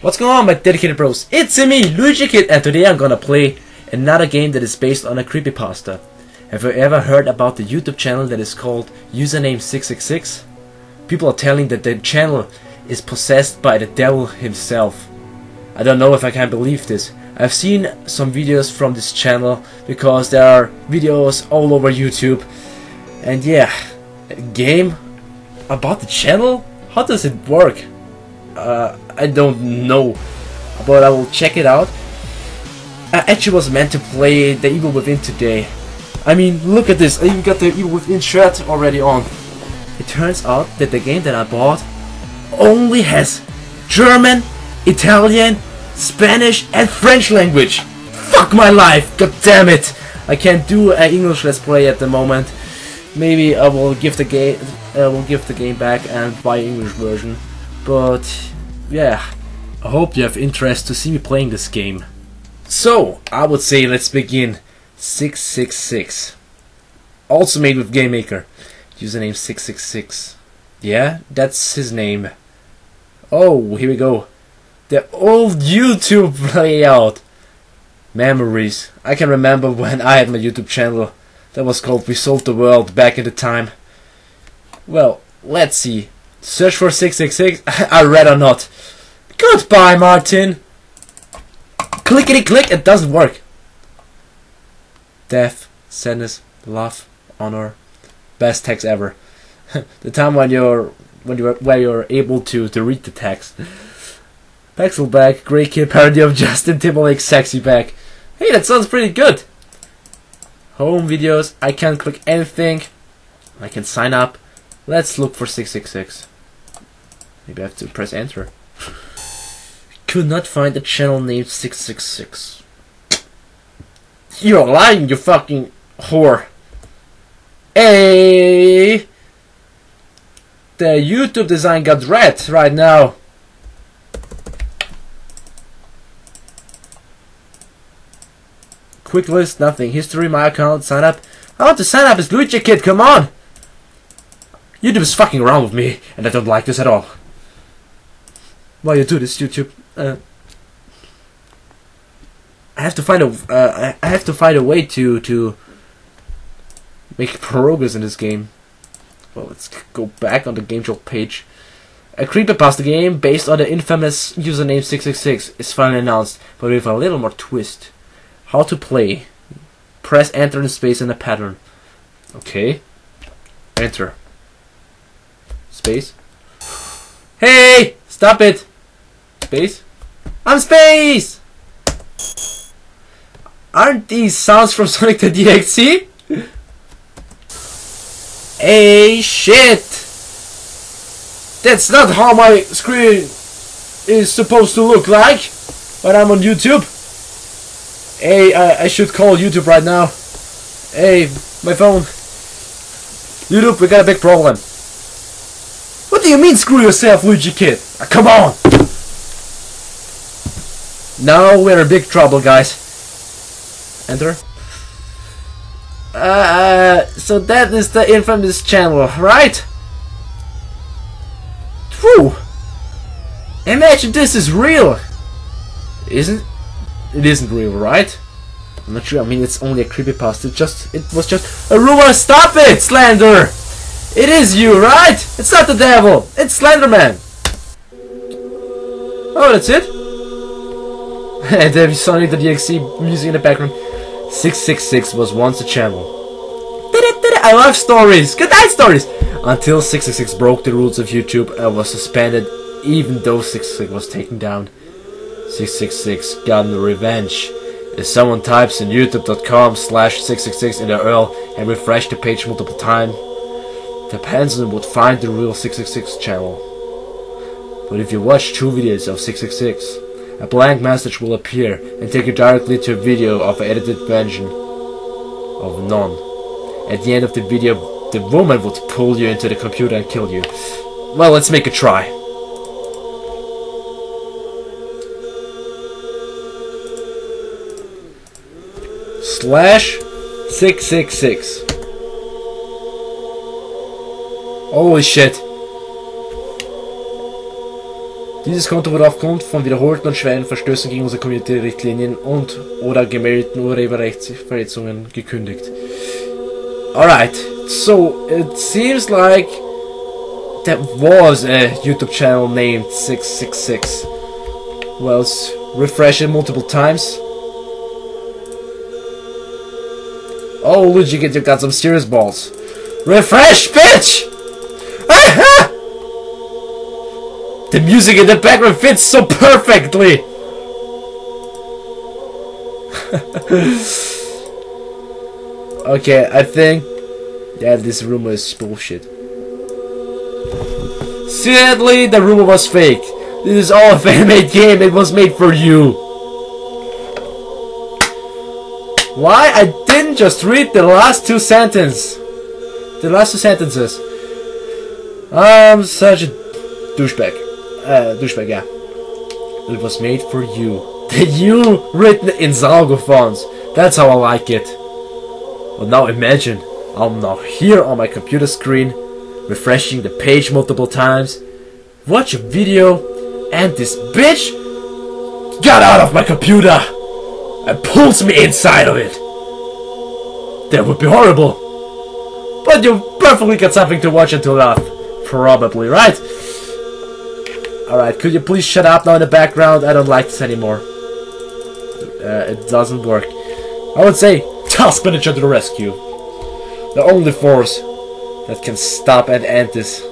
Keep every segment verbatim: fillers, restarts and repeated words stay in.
What's going on, my dedicated bros? It's me, LuigiKid, and today I'm gonna play another game that is based on a creepypasta. Have you ever heard about the YouTube channel that is called username six six six? People are telling that the channel is possessed by the devil himself. I don't know if I can believe this. I've seen some videos from this channel because there are videos all over YouTube. And yeah, a game about the channel? How does it work? Uh, I don't know, but I will check it out. I actually was meant to play the Evil Within today. I mean, look at this, I even got the Evil Within shirt already on. It turns out that the game that I bought only has German, Italian, Spanish and French language. Fuck my life, god damn it! I can't do an English Let's Play at the moment. Maybe I will give the game, I will give the game back and buy an English version. But yeah, I hope you have interest to see me playing this game. So, I would say let's begin. six six six. Also made with Game Maker. Username six six six. Yeah, that's his name. Oh, here we go. The old YouTube layout. Memories. I can remember when I had my YouTube channel. That was called We Sold the World back in the time. Well, let's see. Search for six six six. I read or not. Goodbye, Martin. Clickety click. It doesn't work. Death, sadness, love, honor. Best text ever. The time when you're when you where you're able to to read the text. Pixelback, great kid parody of Justin Timberlake's sexy back. Hey, that sounds pretty good. Home videos. I can't click anything. I can sign up. Let's look for six six six. Maybe I have to press enter. Could not find a channel named six six six. You're lying, you fucking whore. Hey, the YouTube design got red right now. Quick list, nothing. History, my account, sign up. I want to sign up as LuigiKid, come on! YouTube is fucking around with me, and I don't like this at all. Why you do this, YouTube? Uh, I have to find a. Uh, I have to find a way to to make progress in this game. Well, let's go back on the game jolt page. A creepypasta game based on the infamous username six six six is finally announced, but with a little more twist. How to play? Press enter in space in a pattern. Okay. Enter. Space. Hey! Stop it! Space. I'm space! Aren't these sounds from Sonic the D X C? Hey, shit! That's not how my screen is supposed to look like when I'm on YouTube. Hey, I, I should call YouTube right now. Hey, my phone. YouTube, we got a big problem. What do you mean, screw yourself, LuigiKid? Uh, come on! Now we're in big trouble, guys. Enter. Uh, so that is the infamous channel, right? True. Imagine this is real. Isn't it? Isn't real, right? I'm not sure. I mean, it's only a creepypasta. It just it was just a rumor. Stop it, slander. It is you, right? It's not the devil. It's Slenderman. Oh, that's it? And then Sonic the D X C music in the background. six six six was once a channel. I love stories. Good night stories. Until six six six broke the rules of YouTube and was suspended, even though six six six was taken down. six six six got revenge. If someone types in youtube dot com slash six six six in the U R L and refresh the page multiple times, the person would find the real six six six channel. But if you watch two videos of six six six, a blank message will appear and take you directly to a video of an edited version of none. At the end of the video, the woman would pull you into the computer and kill you. Well, let's make a try. Slash six six six. Holy shit. Dieses Konto wurde aufgrund von wiederholten und schweren Verstößen gegen unsere Community-Richtlinien und oder gemeldeten Urheberrechtsverletzungen gekündigt. Alright, so it seems like that was a YouTube channel named six six six. Well, refresh it multiple times. Oh, LuigiKid, you got some serious balls. Refresh, bitch! Aha! The music in the background fits so perfectly! Okay, I think... yeah, this rumor is bullshit. Sadly, the rumor was fake. This is all a fan-made game, it was made for you. Why? I didn't just read the last two sentences. The last two sentences. I'm such a douchebag. Uh, douchebag, yeah. It was made for you. The you written in Zalgo fonts. That's how I like it. Well, now imagine, I'm now here on my computer screen, refreshing the page multiple times, watch a video, and this bitch got out of my computer and pulls me inside of it. That would be horrible. But you perfectly got something to watch and to laugh. Probably, right? Alright, could you please shut up now in the background? I don't like this anymore. Uh, it doesn't work. I would say, task manager to the rescue. The only force that can stop and end this.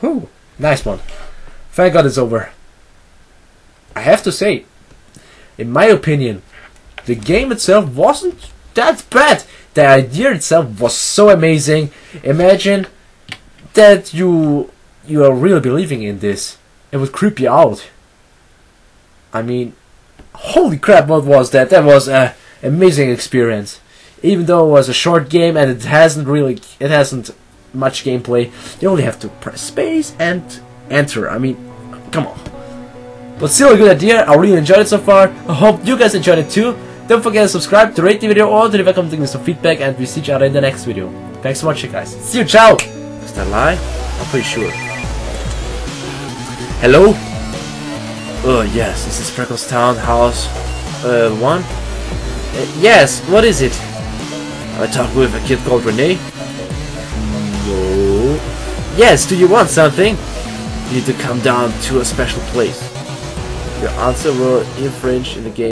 Whew, nice one. Thank God it's over. I have to say, in my opinion, the game itself wasn't that bad. The idea itself was so amazing. Imagine that you you are really believing in this. It would creep you out. I mean, holy crap, what was that? That was an amazing experience. Even though it was a short game and it hasn't really, it hasn't much gameplay. You only have to press space and enter. I mean, come on. But still a good idea. I really enjoyed it so far. I hope you guys enjoyed it too. Don't forget to subscribe, to rate the video, or to leave a comment with some feedback, and we'll see each other in the next video. Thanks so much, guys. See you, ciao! Is that a lie? I'm pretty sure. Hello? Oh, yes, this is Freckles Town House uh, one. Uh, yes, what is it? I talked with a kid called Renee. No. Yes, do you want something? You need to come down to a special place. Your answer will infringe in the game.